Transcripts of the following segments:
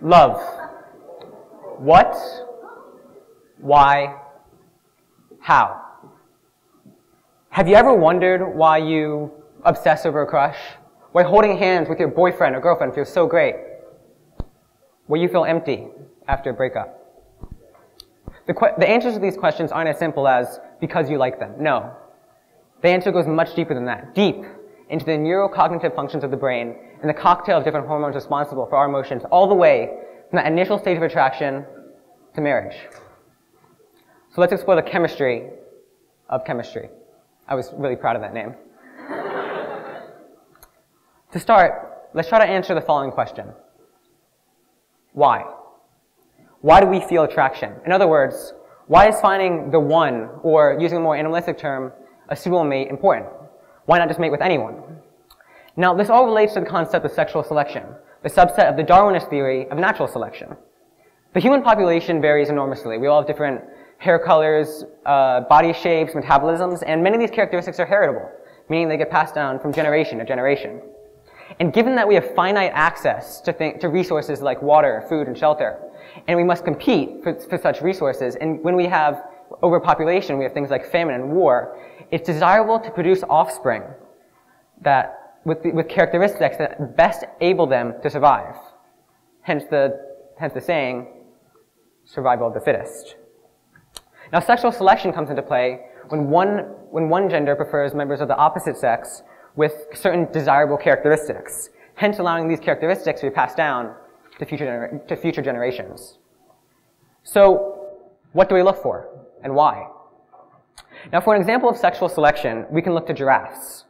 love. What, why, how. Have you ever wondered why you obsess over a crush? Why holding hands with your boyfriend or girlfriend feels so great? Why you feel empty after a breakup? The answers to these questions aren't as simple as because you like them. No. The answer goes much deeper than that, deep into the neurocognitive functions of the brain and the cocktail of different hormones responsible for our emotions, all the way from that initial stage of attraction to marriage. So let's explore the chemistry of chemistry. I was really proud of that name. To start, let's try to answer the following question. Why? Why do we feel attraction? In other words, why is finding the one, or using a more animalistic term, a suitable mate important? Why not just mate with anyone? Now, this all relates to the concept of sexual selection, the subset of the Darwinist theory of natural selection. The human population varies enormously. We all have different hair colors, body shapes, metabolisms, and many of these characteristics are heritable, meaning they get passed down from generation to generation. And given that we have finite access to resources like water, food, and shelter, and we must compete for such resources, and when we have overpopulation, we have things like famine and war, it's desirable to produce offspring that, with characteristics that best able them to survive. Hence the saying, survival of the fittest. Now, sexual selection comes into play when one gender prefers members of the opposite sex with certain desirable characteristics, hence allowing these characteristics to be passed down to future generations. So, what do we look for, and why? Now, for an example of sexual selection, we can look to giraffes.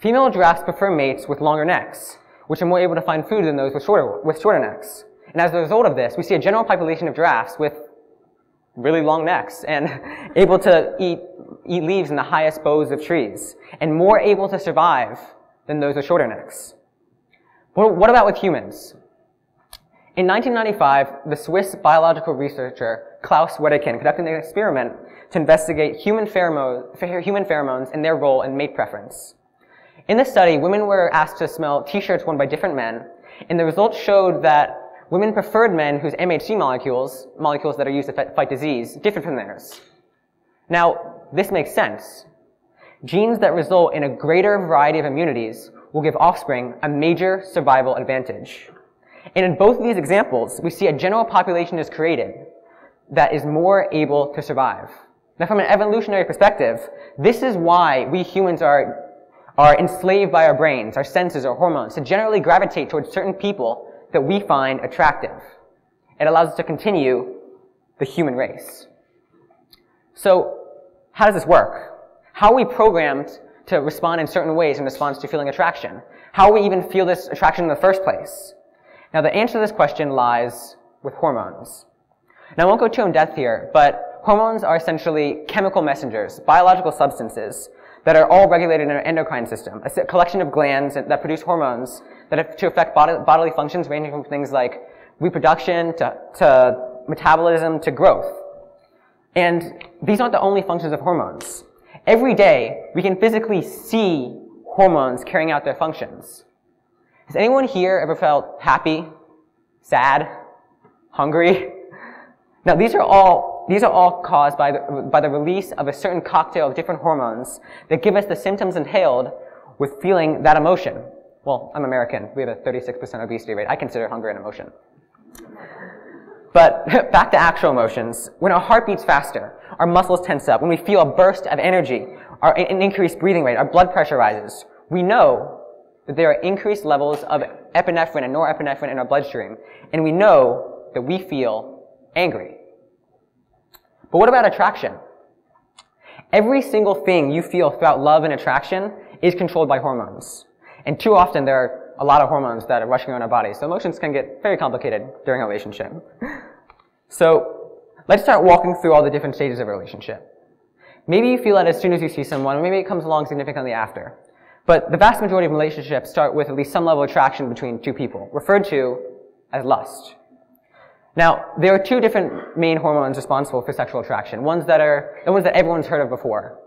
Female giraffes prefer mates with longer necks, which are more able to find food than those with shorter necks. And as a result of this, we see a general population of giraffes with really long necks and able to eat leaves in the highest boughs of trees, and more able to survive than those with shorter necks. But what about with humans? In 1995, the Swiss biological researcher Klaus Wedekind conducted an experiment to investigate human pheromones and their role in mate preference. In this study, women were asked to smell t-shirts worn by different men, and the results showed that women preferred men whose MHC molecules that are used to fight disease, differed from theirs. Now, this makes sense. Genes that result in a greater variety of immunities will give offspring a major survival advantage. And in both of these examples, we see a general population is created that is more able to survive. Now, from an evolutionary perspective, this is why we humans are enslaved by our brains, our senses, our hormones, to generally gravitate towards certain people that we find attractive. It allows us to continue the human race. So, how does this work? How are we programmed to respond in certain ways in response to feeling attraction? How do we even feel this attraction in the first place? Now, the answer to this question lies with hormones. Now, I won't go too in depth here, but hormones are essentially chemical messengers, biological substances, that are all regulated in our endocrine system, a collection of glands that produce hormones that have to affect bodily functions ranging from things like reproduction to metabolism to growth. And these aren't the only functions of hormones. Every day, we can physically see hormones carrying out their functions. Has anyone here ever felt happy, sad, hungry? Now, these are all caused by the release of a certain cocktail of different hormones that give us the symptoms inhaled with feeling that emotion. Well, I'm American. We have a 36% obesity rate. I consider hunger an emotion. But back to actual emotions. When our heart beats faster, our muscles tense up, when we feel a burst of energy, an increased breathing rate, our blood pressure rises, we know that there are increased levels of epinephrine and norepinephrine in our bloodstream, and we know that we feel angry. But what about attraction? Every single thing you feel throughout love and attraction is controlled by hormones. And too often there are a lot of hormones that are rushing around our bodies, so emotions can get very complicated during a relationship. So let's start walking through all the different stages of a relationship. Maybe you feel that as soon as you see someone, or maybe it comes along significantly after. But the vast majority of relationships start with at least some level of attraction between two people, referred to as lust. Now, there are two different main hormones responsible for sexual attraction, the ones that everyone's heard of before.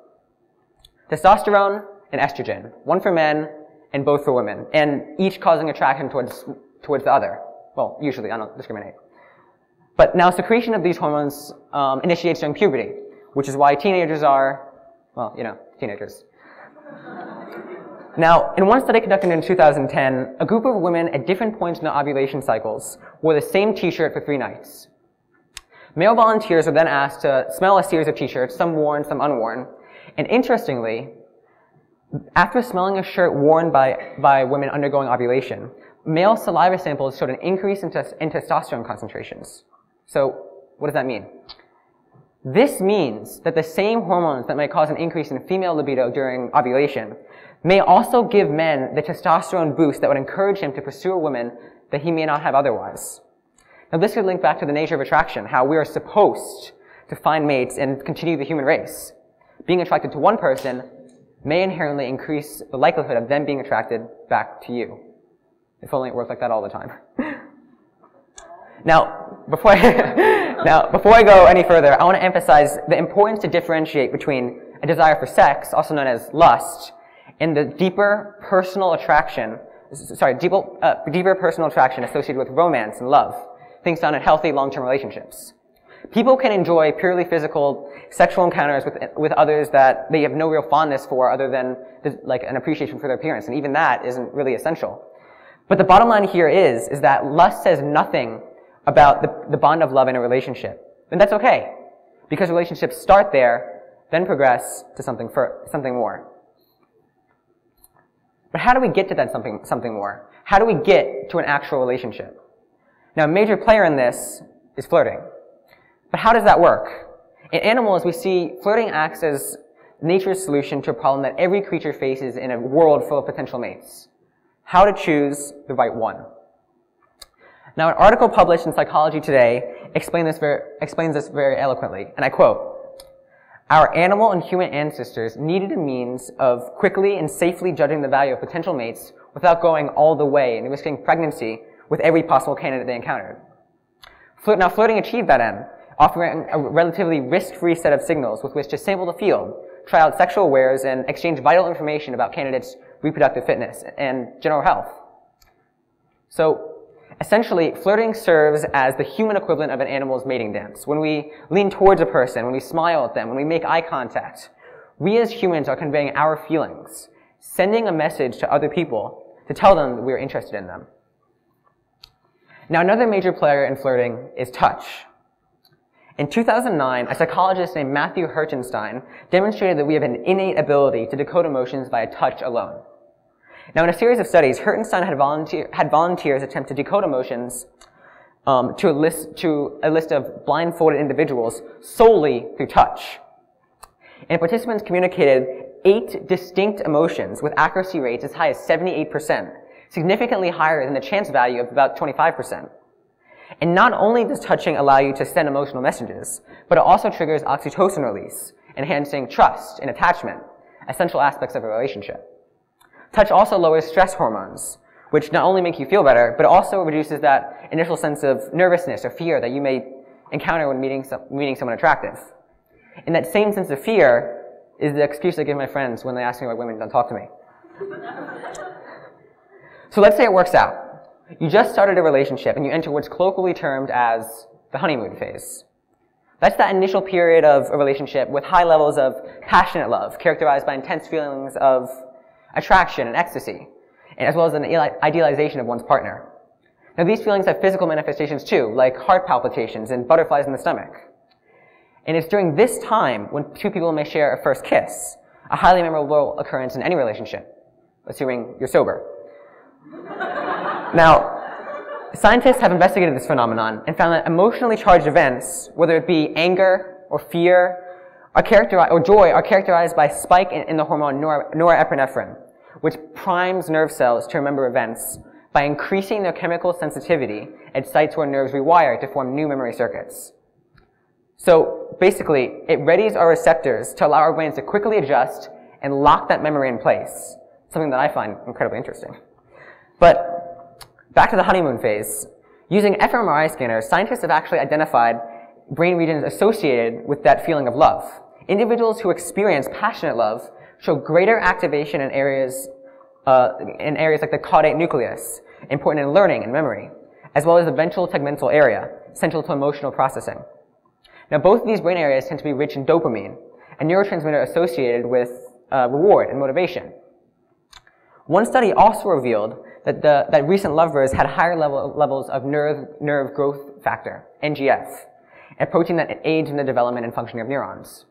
Testosterone and estrogen, one for men and both for women, and each causing attraction towards the other. Well, usually, I don't discriminate. But now secretion of these hormones initiates during puberty, which is why teenagers are, well, you know, teenagers. Now, in one study conducted in 2010, a group of women at different points in their ovulation cycles wore the same t-shirt for 3 nights. Male volunteers were then asked to smell a series of t-shirts, some worn, some unworn. And interestingly, after smelling a shirt worn by women undergoing ovulation, male saliva samples showed an increase in testosterone concentrations. So, what does that mean? This means that the same hormones that might cause an increase in female libido during ovulation may also give men the testosterone boost that would encourage him to pursue women that he may not have otherwise. Now, this could link back to the nature of attraction, how we are supposed to find mates and continue the human race. Being attracted to one person may inherently increase the likelihood of them being attracted back to you. If only it worked like that all the time. Now, before I go any further, I want to emphasize the importance to differentiate between a desire for sex, also known as lust, and the deeper personal attraction, deeper personal attraction associated with romance and love, things found in healthy long-term relationships. People can enjoy purely physical sexual encounters with others that they have no real fondness for other than like an appreciation for their appearance, and even that isn't really essential. But the bottom line here is that lust says nothing about the bond of love in a relationship. And that's okay, because relationships start there, then progress to something more. But how do we get to that something more? How do we get to an actual relationship? Now, a major player in this is flirting. But how does that work? In animals, we see flirting acts as nature's solution to a problem that every creature faces in a world full of potential mates: how to choose the right one. Now, an article published in Psychology Today explains this very eloquently, and I quote, "Our animal and human ancestors needed a means of quickly and safely judging the value of potential mates without going all the way and risking pregnancy with every possible candidate they encountered." Now, flirting achieved that end, offering a relatively risk-free set of signals with which to sample the field, try out sexual wares, and exchange vital information about candidates' reproductive fitness and general health. So, essentially, flirting serves as the human equivalent of an animal's mating dance. When we lean towards a person, when we smile at them, when we make eye contact, we as humans are conveying our feelings, sending a message to other people to tell them that we are interested in them. Now, another major player in flirting is touch. In 2009, a psychologist named Matthew Hertenstein demonstrated that we have an innate ability to decode emotions via touch alone. Now, in a series of studies, Hertenstein had volunteers attempt to decode emotions to a list of blindfolded individuals solely through touch. And participants communicated 8 distinct emotions with accuracy rates as high as 78%, significantly higher than the chance value of about 25%. And not only does touching allow you to send emotional messages, but it also triggers oxytocin release, enhancing trust and attachment, essential aspects of a relationship. Touch also lowers stress hormones, which not only make you feel better, but also reduces that initial sense of nervousness or fear that you may encounter when meeting someone attractive. And that same sense of fear is the excuse I give my friends when they ask me why women don't talk to me. So let's say it works out. You just started a relationship and you enter what's colloquially termed as the honeymoon phase. That's that initial period of a relationship with high levels of passionate love, characterized by intense feelings of attraction and ecstasy, and as well as an idealization of one's partner. Now, these feelings have physical manifestations too, like heart palpitations and butterflies in the stomach. And it's during this time when two people may share a first kiss, a highly memorable occurrence in any relationship, assuming you're sober. Now, scientists have investigated this phenomenon and found that emotionally charged events, whether it be anger or fear, or joy are characterized by a spike in the hormone norepinephrine, which primes nerve cells to remember events by increasing their chemical sensitivity at sites where nerves rewire to form new memory circuits. So basically, it readies our receptors to allow our brains to quickly adjust and lock that memory in place, something that I find incredibly interesting. But back to the honeymoon phase. Using fMRI scanners, scientists have actually identified brain regions associated with that feeling of love. Individuals who experience passionate love show greater activation in areas like the caudate nucleus, important in learning and memory, as well as the ventral tegmental area, central to emotional processing. Now, both of these brain areas tend to be rich in dopamine, a neurotransmitter associated with reward and motivation. One study also revealed that, that recent lovers had higher levels of nerve growth factor, NGF, a protein that aids in the development and functioning of neurons.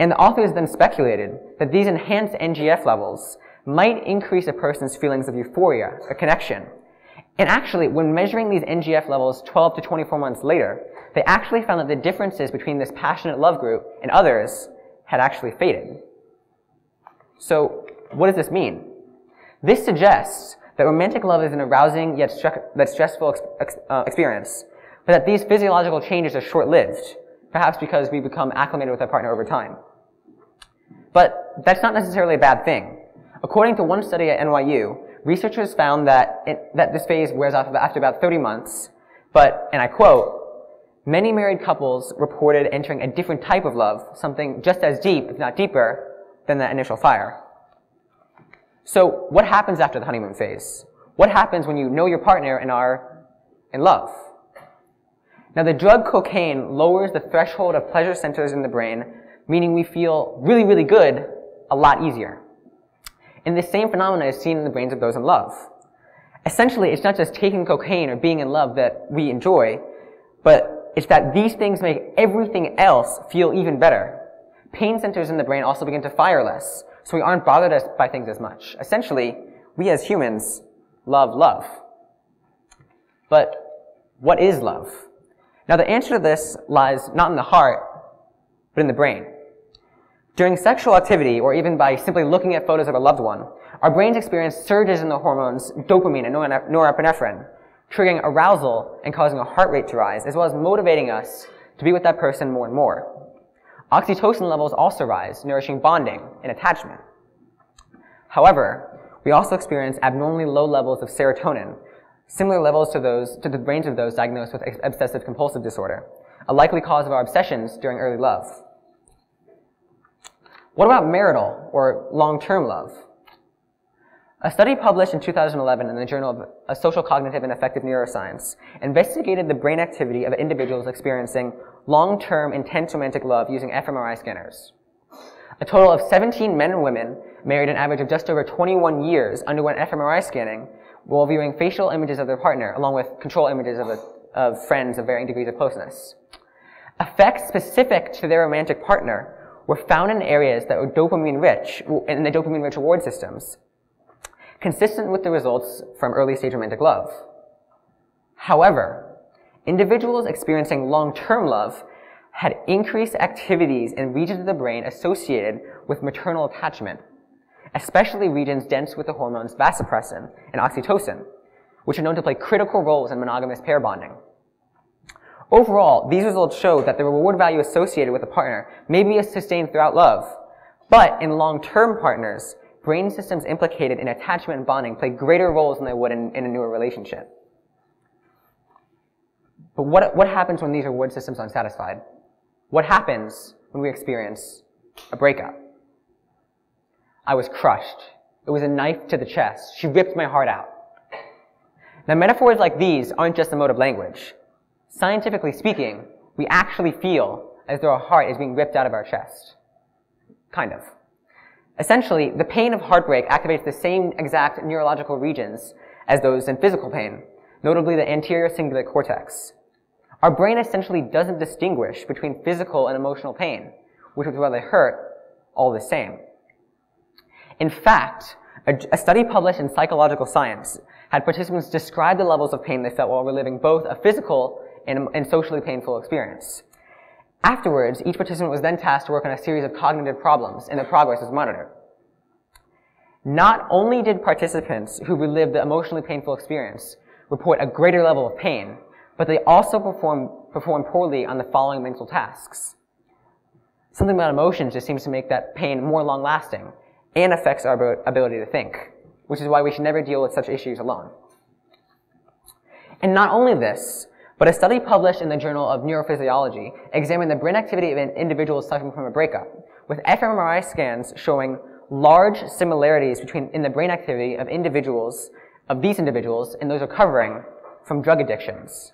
And the authors then speculated that these enhanced NGF levels might increase a person's feelings of euphoria, a connection. And actually, when measuring these NGF levels 12 to 24 months later, they actually found that the differences between this passionate love group and others had actually faded. So, what does this mean? This suggests that romantic love is an arousing yet stressful experience, but that these physiological changes are short-lived, perhaps because we become acclimated with our partner over time. But that's not necessarily a bad thing. According to one study at NYU, researchers found that, this phase wears off after about 30 months, but, and I quote, "Many married couples reported entering a different type of love, something just as deep, if not deeper, than that initial fire." So, what happens after the honeymoon phase? What happens when you know your partner and are in love? Now, the drug cocaine lowers the threshold of pleasure centers in the brain, meaning we feel really, really good a lot easier. And the same phenomena is seen in the brains of those in love. Essentially, it's not just taking cocaine or being in love that we enjoy, but it's that these things make everything else feel even better. Pain centers in the brain also begin to fire less, so we aren't bothered by things as much. Essentially, we as humans love love. But what is love? Now, the answer to this lies not in the heart, but in the brain. During sexual activity, or even by simply looking at photos of a loved one, our brains experience surges in the hormones dopamine and norepinephrine, triggering arousal and causing our heart rate to rise, as well as motivating us to be with that person more and more. Oxytocin levels also rise, nourishing bonding and attachment. However, we also experience abnormally low levels of serotonin, similar levels to the brains of those diagnosed with obsessive compulsive disorder, a likely cause of our obsessions during early love. What about marital or long-term love? A study published in 2011 in the Journal of Social, Cognitive and Affective Neuroscience investigated the brain activity of individuals experiencing long-term intense romantic love using fMRI scanners. A total of 17 men and women married an average of just over 21 years underwent fMRI scanning while viewing facial images of their partner along with control images of friends of varying degrees of closeness. Effects specific to their romantic partner were found in areas that were dopamine-rich in the dopamine-rich reward systems, consistent with the results from early-stage romantic love. However, individuals experiencing long-term love had increased activities in regions of the brain associated with maternal attachment, especially regions dense with the hormones vasopressin and oxytocin, which are known to play critical roles in monogamous pair bonding. Overall, these results show that the reward value associated with a partner may be sustained throughout love, but in long-term partners, brain systems implicated in attachment and bonding play greater roles than they would in a newer relationship. But what happens when these reward systems are unsatisfied? What happens when we experience a breakup? I was crushed. It was a knife to the chest. She ripped my heart out. Now, metaphors like these aren't just emotive language. Scientifically speaking, we actually feel as though our heart is being ripped out of our chest. Kind of. Essentially, the pain of heartbreak activates the same exact neurological regions as those in physical pain, notably the anterior cingulate cortex. Our brain essentially doesn't distinguish between physical and emotional pain, which is why they hurt all the same. In fact, a study published in Psychological Science had participants describe the levels of pain they felt while reliving both a physical and socially painful experience. Afterwards, each participant was then tasked to work on a series of cognitive problems, and their progress was monitored. Not only did participants who relived the emotionally painful experience report a greater level of pain, but they also performed poorly on the following mental tasks. Something about emotions just seems to make that pain more long-lasting and affects our ability to think, which is why we should never deal with such issues alone. And not only this, but a study published in the Journal of Neurophysiology examined the brain activity of individuals suffering from a breakup, with fMRI scans showing large similarities in the brain activity of these individuals and those recovering from drug addictions.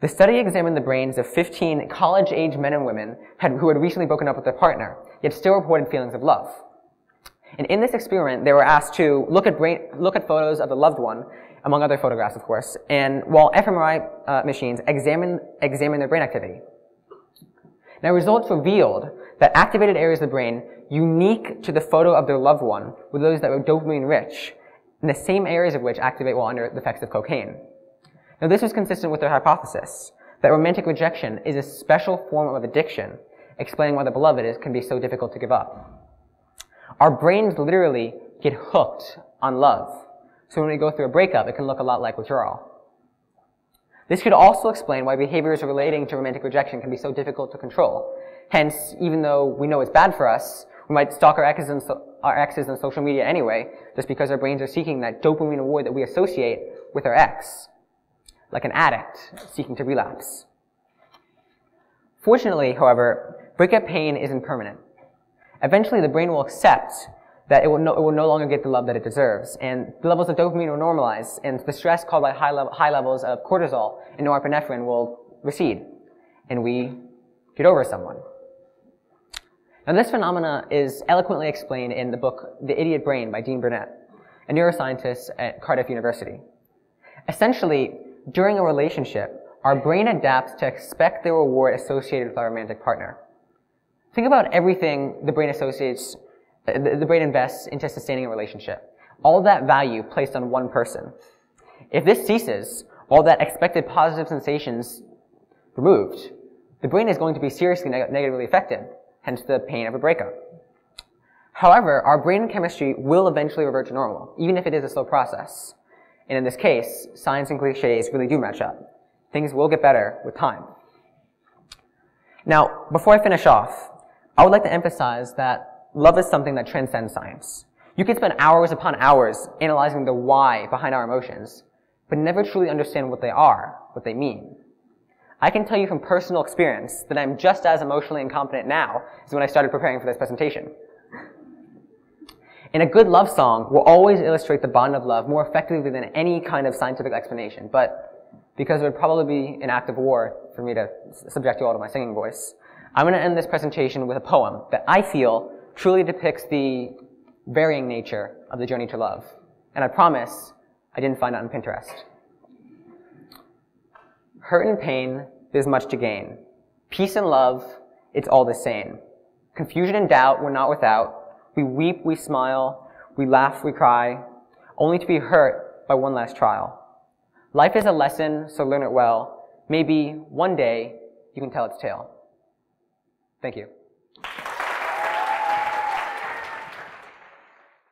The study examined the brains of 15 college-age men and women who had recently broken up with their partner, yet still reported feelings of love. And in this experiment, they were asked to look at photos of the loved one, among other photographs, of course, and while fMRI machines examined their brain activity. Now, results revealed that activated areas of the brain unique to the photo of their loved one were those that were dopamine-rich, and the same areas of which activate while under the effects of cocaine. Now, this was consistent with their hypothesis that romantic rejection is a special form of addiction, explaining why the beloved can be so difficult to give up. Our brains literally get hooked on love, so when we go through a breakup, it can look a lot like withdrawal. This could also explain why behaviors relating to romantic rejection can be so difficult to control. Hence, even though we know it's bad for us, we might stalk our exes on social media anyway, just because our brains are seeking that dopamine reward that we associate with our ex, like an addict seeking to relapse. Fortunately, however, breakup pain isn't permanent. Eventually, the brain will accept that it will no longer get the love that it deserves, and the levels of dopamine will normalize, and the stress caused by high levels of cortisol and norepinephrine will recede, and we get over someone. Now, this phenomena is eloquently explained in the book The Idiot Brain by Dean Burnett, a neuroscientist at Cardiff University. Essentially, during a relationship, our brain adapts to expect the reward associated with our romantic partner. Think about everything the brain invests into sustaining a relationship. All that value placed on one person. If this ceases, all that expected positive sensations removed, the brain is going to be seriously negatively affected, hence the pain of a breakup. However, our brain chemistry will eventually revert to normal, even if it is a slow process. And in this case, science and cliches really do match up. Things will get better with time. Now, before I finish off, I would like to emphasize that love is something that transcends science. You can spend hours upon hours analyzing the why behind our emotions, but never truly understand what they are, what they mean. I can tell you from personal experience that I'm just as emotionally incompetent now as when I started preparing for this presentation. And a good love song will always illustrate the bond of love more effectively than any kind of scientific explanation, but because it would probably be an act of war for me to subject you all to my singing voice, I'm going to end this presentation with a poem that I feel truly depicts the varying nature of the journey to love. And I promise I didn't find it on Pinterest. Hurt and pain, there's much to gain. Peace and love, it's all the same. Confusion and doubt, we're not without. We weep, we smile, we laugh, we cry, only to be hurt by one last trial. Life is a lesson, so learn it well. Maybe one day you can tell its tale. Thank you.